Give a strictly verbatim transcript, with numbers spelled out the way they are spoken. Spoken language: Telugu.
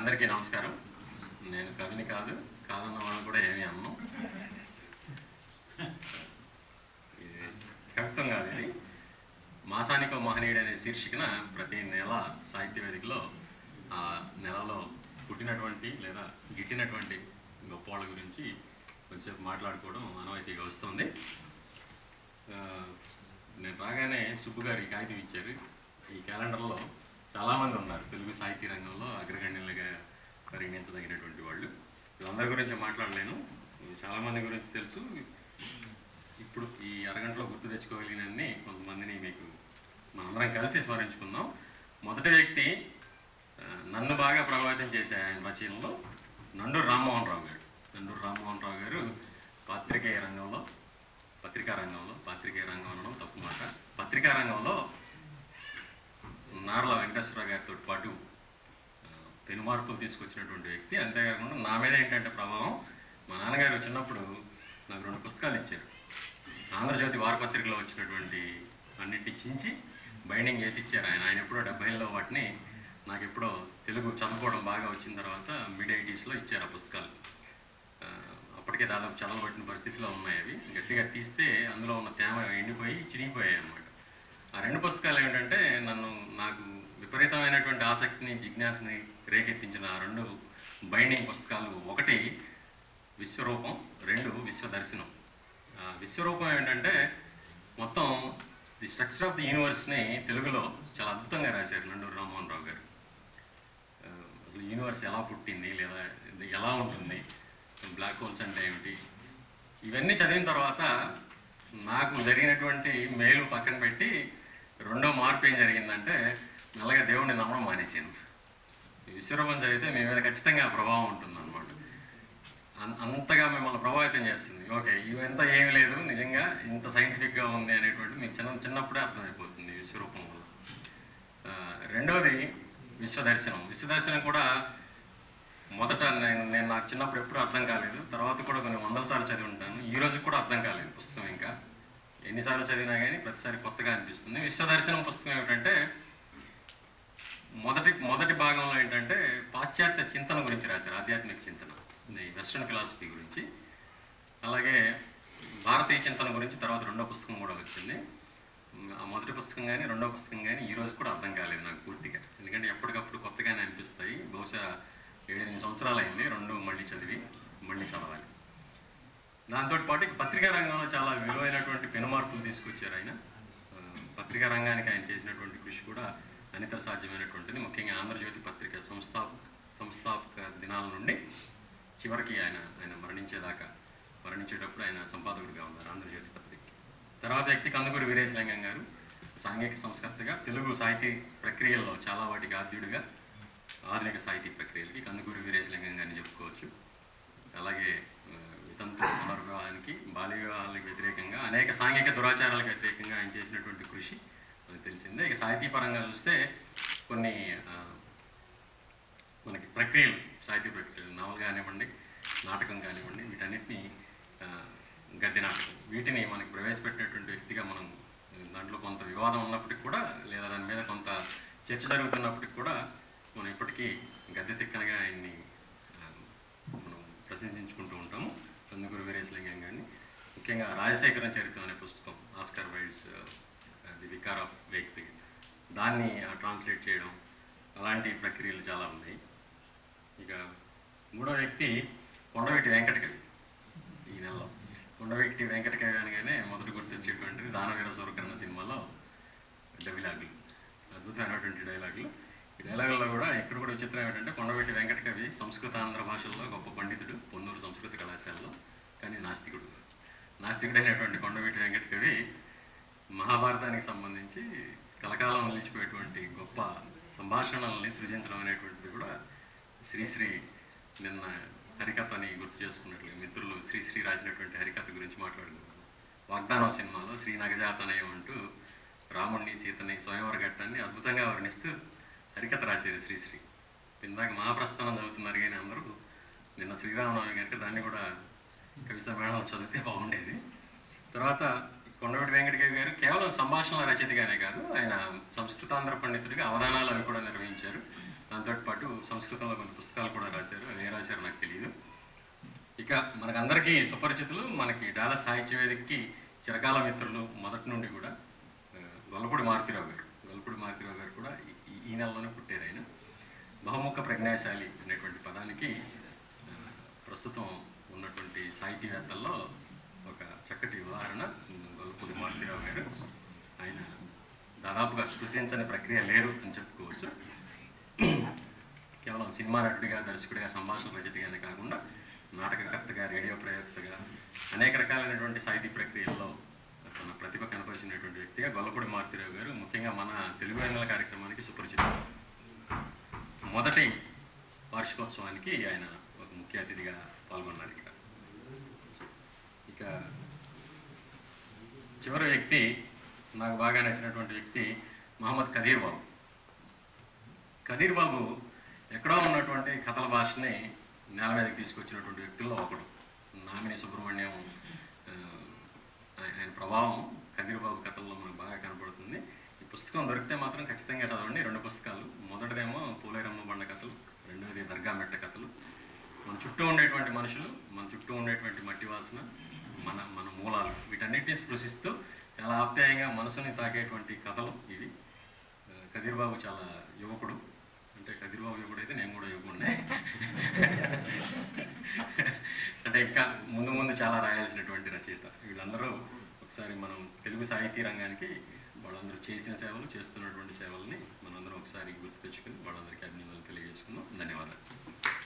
అందరికీ నమస్కారం. నేను కవిని కాదు, కాదన్న వాళ్ళు కూడా ఏమీ అన్నం. ఇది కవిత్వం కాదు, ఇది మాసానికో మహనీయుడు అనే శీర్షికన ప్రతి నెల సాహిత్య వేదికలో ఆ నెలలో పుట్టినటువంటి లేదా గిట్టినటువంటి గొప్ప వాళ్ళ గురించి కొంచెం మాట్లాడుకోవడం అనవాయితీగా వస్తుంది. నేను రాగానే సుబ్బు గారు ఈ కాగితం ఇచ్చారు. ఈ క్యాలెండర్లో చాలామంది ఉన్నారు తెలుగు సాహితీ రంగంలో అగ్రగణ్యులుగా పరిగణించదగినటువంటి వాళ్ళు. వీళ్ళందరి గురించి మాట్లాడలేను, చాలామంది గురించి తెలుసు. ఇప్పుడు ఈ అరగంటలో గుర్తు తెచ్చుకోగలిగినన్ని కొంతమందిని మీకు మనందరం కలిసి స్మరించుకుందాం. మొదటి వ్యక్తి నన్ను బాగా ప్రభావితం చేసే ఆయన రచనలో నండూరు రామ్మోహన్ రావు గారు. నండూరు రామ్మోహన్ రావు గారు పాత్రికేయ రంగంలో పత్రికా రంగంలో పాత్రికేయ రంగం అనడం తప్పు మాట, పత్రికా రంగంలో నార్ల వెంకటేశ్వరరావు గారితో పాటు పెనుమార్పులు తీసుకొచ్చినటువంటి వ్యక్తి. అంతేకాకుండా నా మీద ఏంటంటే ప్రభావం, మా నాన్నగారు చిన్నప్పుడు నాకు రెండు పుస్తకాలు ఇచ్చారు. ఆంధ్రజ్యోతి వారపత్రికలో వచ్చినటువంటి అన్నింటి చించి బైండింగ్ చేసి ఇచ్చారు ఆయన. ఆయన ఎప్పుడో డెబ్బైలో వాటిని నాకు ఎప్పుడో తెలుగు చదువుకోవడం బాగా వచ్చిన తర్వాత మిడ్ ఎయిటీస్లో ఇచ్చారు ఆ పుస్తకాలు. అప్పటికే దాదాపు చదవబట్టిన పరిస్థితిలో ఉన్నాయి అవి. గట్టిగా తీస్తే అందులో ఉన్న తేమ ఎండిపోయి చినిగిపోయాయి అన్నమాట. ఆ రెండు పుస్తకాలు ఏమిటంటే నన్ను నాకు విపరీతమైనటువంటి ఆసక్తిని జిజ్ఞాసని రేకెత్తించిన ఆ రెండు బైండింగ్ పుస్తకాలు. ఒకటి విశ్వరూపం, రెండు విశ్వదర్శనం. విశ్వరూపం ఏంటంటే మొత్తం ది స్ట్రక్చర్ ఆఫ్ ది యూనివర్స్ని తెలుగులో చాలా అద్భుతంగా రాశారు నండూరు రామ్మోహన్ రావు గారు. అసలు యూనివర్స్ ఎలా పుట్టింది, లేదా ఎలా ఉంటుంది, బ్లాక్ హోల్స్ అంటే ఏమిటి, ఇవన్నీ చదివిన తర్వాత నాకు జరిగినటువంటి మేలు పక్కన పెట్టి రెండో మార్పు ఏం జరిగిందంటే మెల్లగా దేవుడిని నమ్మడం మానేసాను. విశ్వరూపం చదివితే మీ మీద ఖచ్చితంగా ప్రభావం ఉంటుంది అన్నమాట, అంతగా మిమ్మల్ని ప్రభావితం చేస్తుంది. ఓకే, ఇవంతా ఏమి లేదు, నిజంగా ఇంత సైంటిఫిక్గా ఉంది అనేటువంటి మీకు చిన్న చిన్నప్పుడే అర్థమైపోతుంది విశ్వరూపం వల్ల. రెండవది విశ్వదర్శనం. విశ్వదర్శనం కూడా మొదట నేను నేను నాకు చిన్నప్పుడు ఎప్పుడూ అర్థం కాలేదు, తర్వాత కూడా కొన్ని వందల సార్లు చదివి ఉంటాను, ఈ రోజు కూడా అర్థం కాలేదు పుస్తకం. ఇంకా ఎన్నిసార్లు చదివినా కానీ ప్రతిసారి కొత్తగా అనిపిస్తుంది. విశ్వదర్శనం పుస్తకం ఏమిటంటే మొదటి మొదటి భాగంలో ఏంటంటే పాశ్చాత్య చింతన గురించి రాశారు, ఆధ్యాత్మిక చింతన, వెస్ట్రన్ ఫిలాసఫీ గురించి. అలాగే భారతీయ చింతన గురించి తర్వాత రెండో పుస్తకం కూడా వచ్చింది. ఆ మొదటి పుస్తకం కానీ రెండో పుస్తకం కానీ ఈరోజు కూడా అర్థం కాలేదు నాకు పూర్తిగా, ఎందుకంటే ఎప్పటికప్పుడు కొత్తగానే అనిపిస్తాయి. బహుశా ఏడెనిమిది సంవత్సరాలు అయింది రెండు మళ్ళీ చదివి మళ్ళీ చదవాలి. దాంతో పాటు పత్రికా రంగంలో చాలా విలువైనటువంటి పెనుమార్పులు తీసుకొచ్చారు ఆయన. పత్రికా రంగానికి ఆయన చేసినటువంటి కృషి కూడా అనితర సాధ్యమైనటువంటిది. ముఖ్యంగా ఆంధ్రజ్యోతి పత్రిక సంస్థాప సంస్థాపక దినాల నుండి చివరికి ఆయన ఆయన మరణించేదాకా, మరణించేటప్పుడు ఆయన సంపాదకుడిగా ఉన్నారు ఆంధ్రజ్యోతి పత్రిక. తర్వాత వ్యక్తి కందుకూరి వీరేశలింగం గారు, సాంఘిక సంస్కర్తగా, తెలుగు సాహితీ ప్రక్రియల్లో చాలా వాటికి ఆద్యుడిగా, ఆధునిక సాహితీ ప్రక్రియలకి కందుకూరి వీరేశలింగం గారిని చెప్పుకోవచ్చు. అలాగే వితంతు పునర్వివాహానికి, బాల్య వివాహాలకు వ్యతిరేకంగా, అనేక సాంఘిక దురాచారాలకు వ్యతిరేకంగా ఆయన చేసినటువంటి కృషి మనకు తెలిసిందే. ఇక సాహితీపరంగా చూస్తే కొన్ని మనకి ప్రక్రియలు, సాహిత్య ప్రక్రియలు, నవల కానివ్వండి, నాటకం కానివ్వండి, వీటన్నిటిని గద్దె నాటకం, వీటిని మనకి ప్రవేశపెట్టినటువంటి వ్యక్తిగా మనం దాంట్లో కొంత వివాదం ఉన్నప్పటికి కూడా, లేదా దాని మీద కొంత చర్చ జరుగుతున్నప్పటికి కూడా మనం ఇప్పటికీ గద్దె తిక్కనగా ఆయన్ని మనం ప్రశంసించుకుంటూ ఉంటాము కందుకూరి వీరేశలింగం గారిని. ముఖ్యంగా రాజశేఖరం చరిత్ర అనే పుస్తకం, Oscar Wilde's the vicar of వ్యక్తి, దాన్ని ట్రాన్స్లేట్ చేయడం, అలాంటి ప్రక్రియలు చాలా ఉన్నాయి. ఇక మూడో వ్యక్తి కొండవీటి వెంకటకవి. ఈ నెలలో కొండవీటి వెంకటకవి అనగానే మొదట గుర్తొచ్చేటువంటిది దానవీర సూరకర్ణ సినిమాలో డైలాగులు, అద్భుతమైనటువంటి డైలాగులు. ఈ డైలాగుల్లో కూడా ఇక్కడ కూడా విచిత్రం ఏంటంటే కొండవీటి వెంకటకవి సంస్కృతాంధ్ర భాషల్లో గొప్ప పండితుడు, పొన్నూరు సంస్కృత కళాశాలలో, కానీ నాస్తికుడు. నాస్తికుడైనటువంటి కొండవీటి వెంకటకవి మహాభారతానికి సంబంధించి కలకాలం నిలిచిపోయేటువంటి గొప్ప సంభాషణల్ని సృజించడం అనేటువంటిది కూడా శ్రీశ్రీ నిన్న హరికథని గుర్తు చేసుకున్నట్లు మిత్రులు శ్రీశ్రీ రాసినటువంటి హరికథ గురించి మాట్లాడుకున్నారు. వాగ్దానం సినిమాలో శ్రీ నగజాతనయం అంటూ రాముణ్ణి, సీతని, స్వయంవర ఘట్టాన్ని అద్భుతంగా వర్ణిస్తూ హరికథ రాశారు శ్రీశ్రీ. ఇందాక మహాప్రస్థానం చదువుతున్నారు కానీ అందరూ, నిన్న శ్రీరామనవమి కనుక దాన్ని కూడా కవి సమ్మేళనం చదివితే బాగుండేది. తర్వాత కొండవీటి వెంకటకవి గారు కేవలం సంభాషణల రచయితగానే కాదు, ఆయన సంస్కృతాంధ్ర పండితుడిగా అవధానాలు అవి కూడా నిర్వహించారు. दाटो संस्कृत कोई पुस्तका राशार इक मन अंदर की सुपरिचित मन की डाला साहित्य वेद की चिरकाल मित्रु मोदी गोलपूडी मारुतिराव गारु गोलपूडी मारुतिराव गारु नेलలోనే పుట్టారు ఆయన బహుముఖ ప్రజ్ఞాశాలి అనేటువంటి పదానికి ప్రస్తుతం ఉన్నటువంటి సాహిత్యవేత్తల్లో ఒక చక్కటి ఉదాహరణ గొల్లపూడి మారుతిరావు గారు. ఆయన దాదాపుగా సృష్టించని ప్రక్రియ లేరు అని చెప్పుకోవచ్చు. కేవలం సినిమా నటుడిగా దర్శకుడిగా సంభాషణ రచయితగానే కాకుండా నాటకకర్తగా రేడియో ప్రయోక్తగా అనేక రకాలైనటువంటి సాహిత్య ప్రక్రియల్లో తన ప్రతిభ కనపరిచినటువంటి వ్యక్తిగా గొల్లపూడి మారుతిరావు గారు ముఖ్యంగా మన తెలుగు రంగల కార్యక్రమానికి సుపరిచితులు. మొదటి వార్షికోత్సవానికి ఆయన ఒక ముఖ్య అతిథిగా పాల్గొన్నారు. ఇక్కడ ఇక చివరి వ్యక్తి నాకు బాగా నచ్చినటువంటి వ్యక్తి మహమ్మద్ ఖదీర్ బాబు. ఖదీర్ బాబు ఎక్కడో ఉన్నటువంటి కథల భాషని నేల మీదకి తీసుకొచ్చినటువంటి వ్యక్తుల్లో ఒకడు. నామిని సుబ్రహ్మణ్యం ఆయన ప్రభావం ఖదీర్ బాబు కథల్లో మనకు బాగా కనపడుతుంది. ఈ పుస్తకం దొరికితే మాత్రం ఖచ్చితంగా చదవండి. రెండు పుస్తకాలు, మొదటిదేమో పోలేరమ్మ బండ కథలు, రెండవది దర్గా మెట్ట కథలు. మన చుట్టూ ఉండేటువంటి మనుషులు, మన చుట్టూ ఉండేటువంటి మట్టి వాసన, మన మన మూలాలు, వీటన్నిటిని స్పృశిస్తూ చాలా ఆప్యాయంగా మనసుని తాకేటువంటి కథలు ఇవి. ఖదీర్ బాబు చాలా యువకుడు, అంటే ఖదీర్ బాబు యువకుడు అయితే నేను కూడా యువకుడినే. అంటే ఇంకా ముందు ముందు చాలా రాయాల్సినటువంటి రచయిత. వీళ్ళందరూ ఒకసారి మనం తెలుగు సాహితీ రంగానికి వాళ్ళందరూ చేసిన సేవలు, చేస్తున్నటువంటి సేవల్ని మనందరం ఒకసారి గుర్తు తెచ్చుకుని వాళ్ళందరికీ అభినందనలు తెలియజేసుకున్నాం. ధన్యవాదాలు.